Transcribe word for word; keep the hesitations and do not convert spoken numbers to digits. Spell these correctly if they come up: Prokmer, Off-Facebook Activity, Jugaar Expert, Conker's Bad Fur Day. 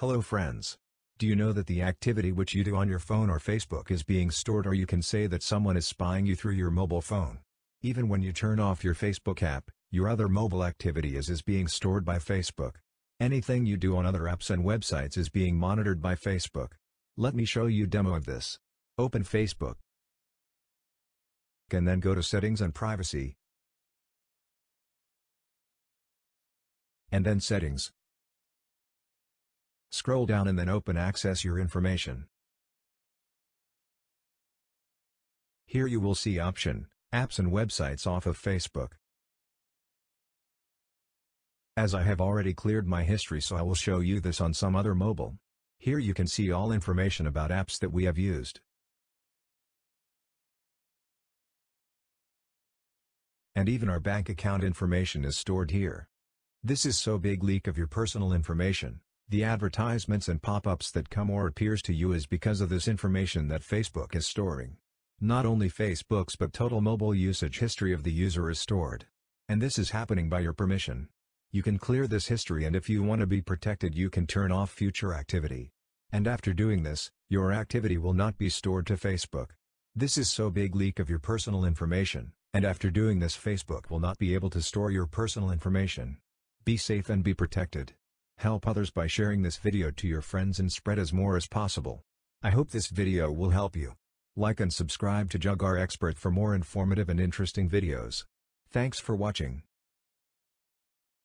Hello friends. Do you know that the activity which you do on your phone or Facebook is being stored, or you can say that someone is spying you through your mobile phone? Even when you turn off your Facebook app, your other mobile activity is, is being stored by Facebook. Anything you do on other apps and websites is being monitored by Facebook. Let me show you a demo of this. Open Facebook. And then go to Settings and Privacy. And then Settings. Scroll down and then open Access Your Information. Here you will see option, Apps and Websites off of Facebook. As I have already cleared my history, so I will show you this on some other mobile. Here you can see all information about apps that we have used. And even our bank account information is stored here. This is so big leak of your personal information. The advertisements and pop-ups that come or appears to you is because of this information that Facebook is storing. Not only Facebook's but total mobile usage history of the user is stored. And this is happening by your permission. You can clear this history, and if you want to be protected you can turn off future activity. And after doing this, your activity will not be stored to Facebook. This is so big leak of your personal information, and after doing this Facebook will not be able to store your personal information. Be safe and be protected. Help others by sharing this video to your friends and spread as more as possible. I hope this video will help you. Like and subscribe to Jugaar Expert for more informative and interesting videos. Thanks for watching.